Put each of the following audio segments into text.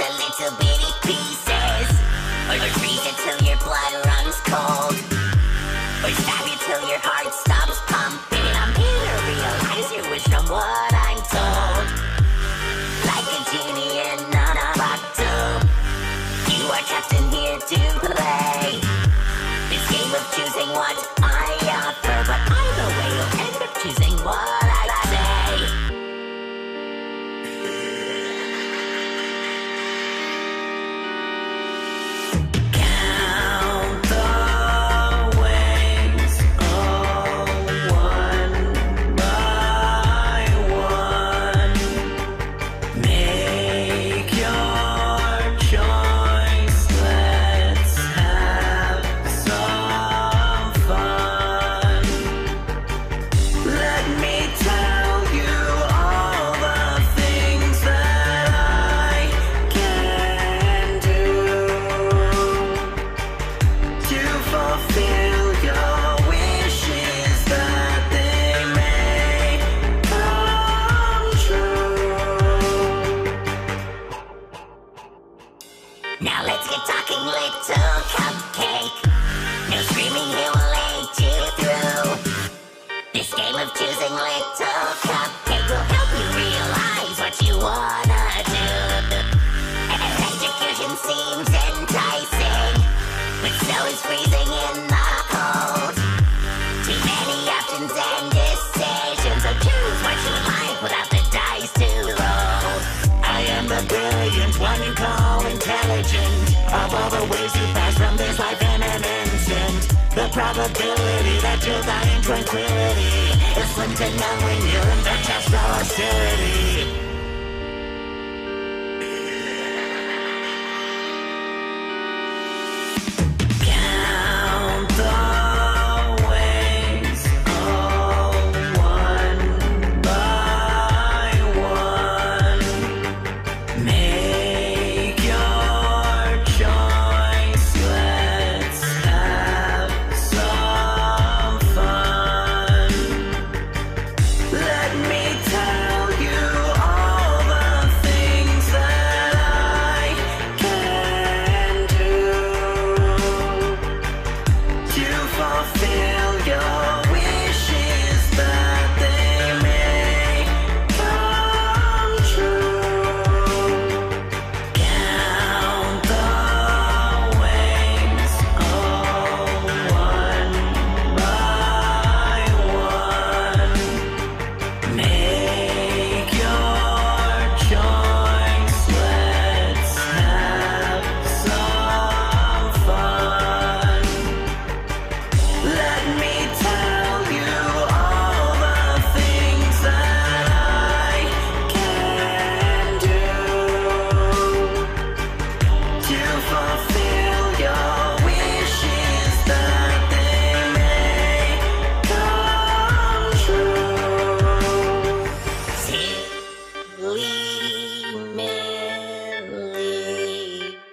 into little bitty pieces, or freeze it till your blood runs cold, or stab you till your heart stops pumping. I'm here to realize your wish from what I'm told. Like a genie in a bottle, you are trapped in here to play this game of choosing what I offer, but either way you'll end up choosing what. Now let's get talking, little cupcake. No screaming, he will lead you through. This game of choosing, little cupcake, will help you realize what you wanna do. Electrocution seems enticing, but so is freezing in the cold. Too many options and decisions, so choose what you like without the dice to roll. I am the brilliant one you call intelligent. Of all the ways you pass from this life in an instant, the probability that you'll die in tranquility is slim to none when you're in the chest for austerity.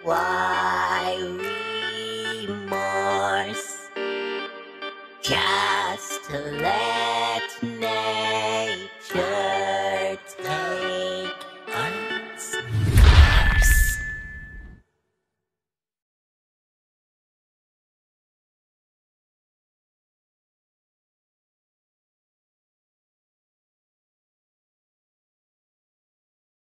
Why remorse? Just let me.